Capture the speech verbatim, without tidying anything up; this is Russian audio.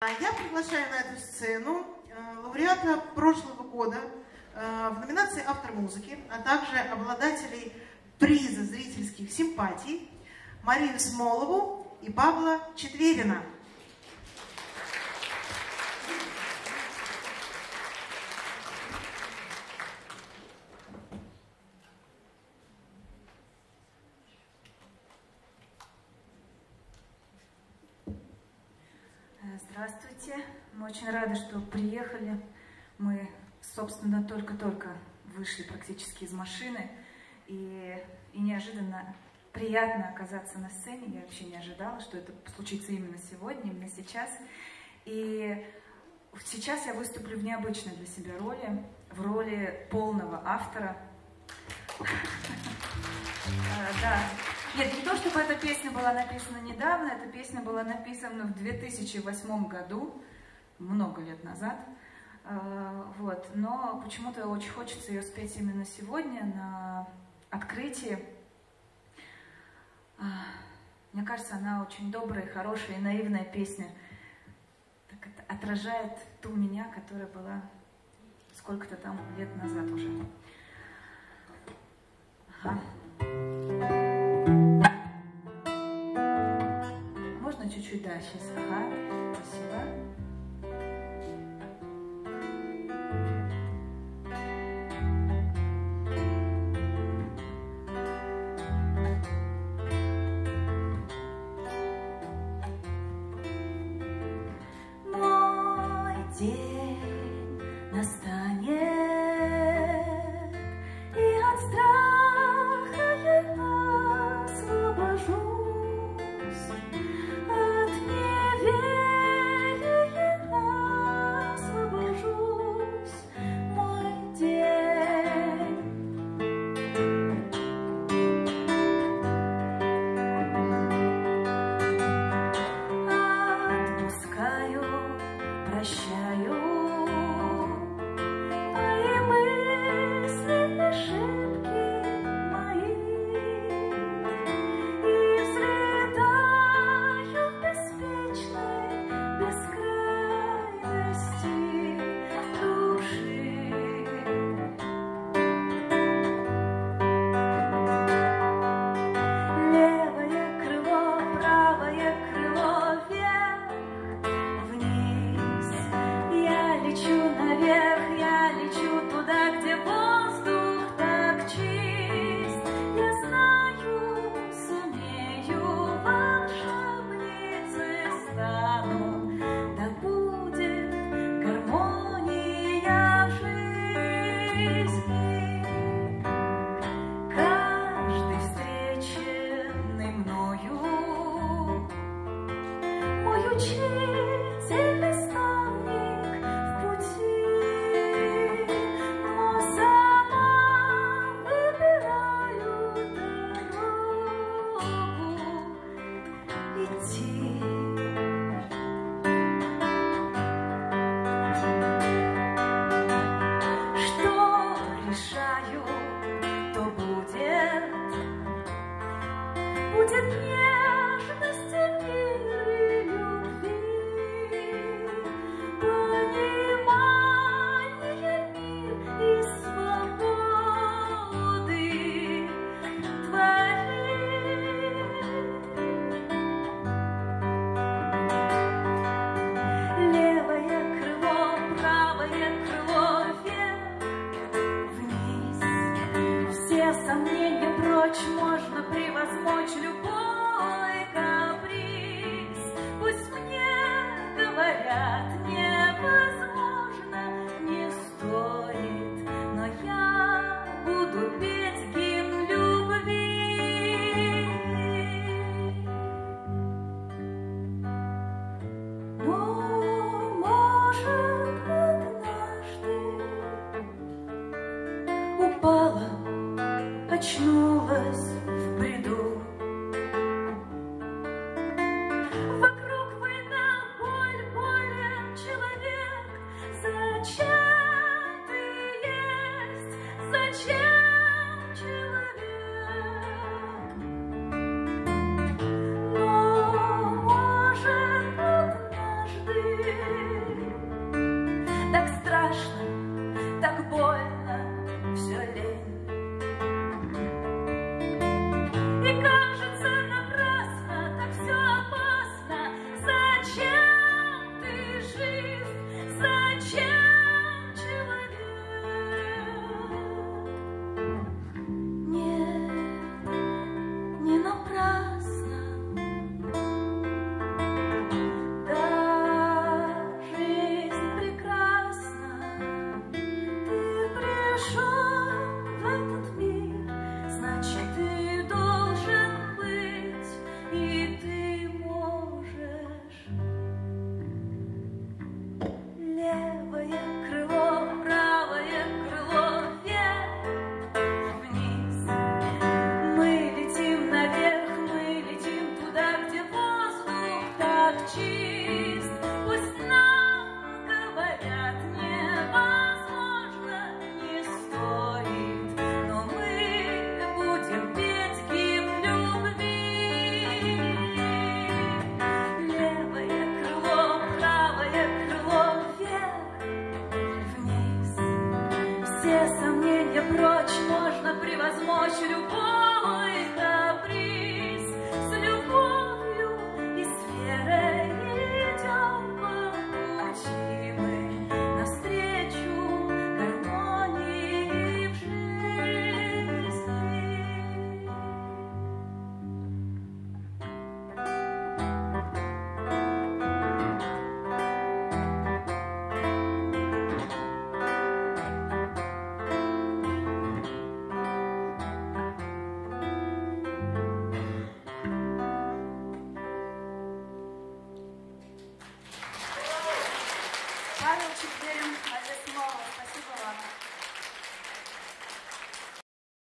Я приглашаю на эту сцену лауреата прошлого года в номинации «Автор музыки», а также обладателей приза зрительских симпатий Марию Смолову и Павла Четверина. Здравствуйте, мы очень рады, что приехали. Мы, собственно, только-только вышли практически из машины, и, и неожиданно приятно оказаться на сцене. Я вообще не ожидала, что это случится именно сегодня, именно сейчас. И сейчас я выступлю в необычной для себя роли, в роли полного автора. Да. Нет, не то, чтобы эта песня была написана недавно, эта песня была написана в две тысячи восьмом году, много лет назад. Вот. Но почему-то очень хочется ее спеть именно сегодня, на открытии. Мне кажется, она очень добрая, хорошая и наивная песня. Так это отражает ту меня, которая была сколько-то там лет назад уже. Ага. Чуть-чуть, да, сейчас, ага, спасибо. Мой день настанет, и от страха я освобожусь. Крыло вверх, вниз. Так страшно, так больно, все лень. И кажется напрасно, так все опасно. Зачем ты жив? Зачем человек? Нет, не напрасно. Сомнения прочь, можно превозмочь любой каприз. С любовью и с верой идем по пути мы навстречу гармонии в жизни. Павел Четверин, Мария Смолова.